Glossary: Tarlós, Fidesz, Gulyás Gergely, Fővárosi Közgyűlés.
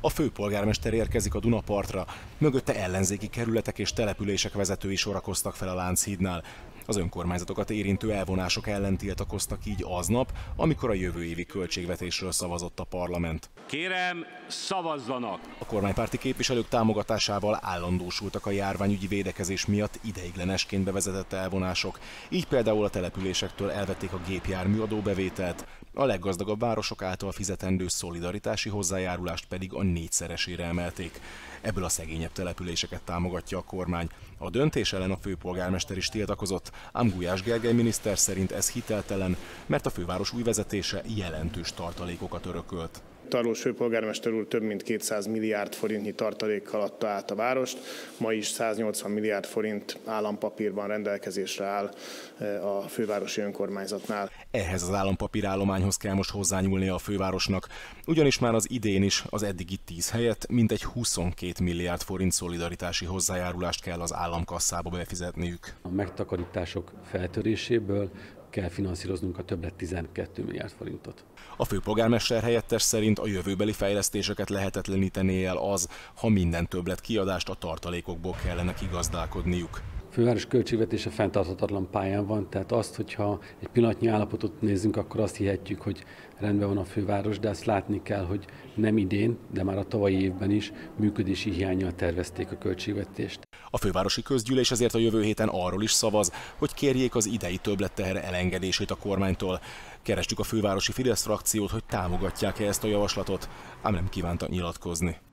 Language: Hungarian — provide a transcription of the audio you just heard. a főpolgármester érkezik a Dunapartra, mögötte ellenzéki kerületek és települések vezetői sorakoztak fel a Lánchídnál. Az önkormányzatokat érintő elvonások ellen tiltakoztak így aznap, amikor a jövő évi költségvetésről szavazott a parlament. Kérem, szavazzanak! A kormánypárti képviselők támogatásával állandósultak a járványügyi védekezés miatt ideiglenesként bevezetett elvonások. Így például a településektől elvették a gépjárműadó bevételt, a leggazdagabb városok által fizetendő szolidaritási hozzájárulást pedig a 4-szeresére emelték. Ebből a szegényebb településeket támogatja a kormány. A döntés ellen a főpolgármester is tiltakozott, ám Gulyás Gergely miniszter szerint ez hiteltelen, mert a főváros új vezetése jelentős tartalékokat örökölt. Tarlós főpolgármester úr több mint 200 milliárd forintnyi tartalékkal adta át a várost, ma is 180 milliárd forint állampapírban rendelkezésre áll a fővárosi önkormányzatnál. Ehhez az állampapírállományhoz kell most hozzányúlnia a fővárosnak, ugyanis már az idén is az eddigi 10 helyett mintegy 22 milliárd forint szolidaritási hozzájárulást kell az államkasszába befizetniük. A megtakarítások feltöréséből kell finanszíroznunk a többlet 12 milliárd forintot. A főpolgármester helyettes szerint a jövőbeli fejlesztéseket lehetetlenítené el az, ha minden többlet kiadást a tartalékokból kellene kigazdálkodniuk. A főváros költségvetése fenntarthatatlan pályán van, tehát azt, hogyha egy pillanatnyi állapotot nézzünk, akkor azt hihetjük, hogy rendben van a főváros, de azt látni kell, hogy nem idén, de már a tavalyi évben is működési hiánnyal tervezték a költségvetést. A Fővárosi Közgyűlés ezért a jövő héten arról is szavaz, hogy kérjék az idei többletteher elengedését a kormánytól. Kerestük a fővárosi Fidesz frakciót, hogy támogatják-e ezt a javaslatot, ám nem kívántak nyilatkozni.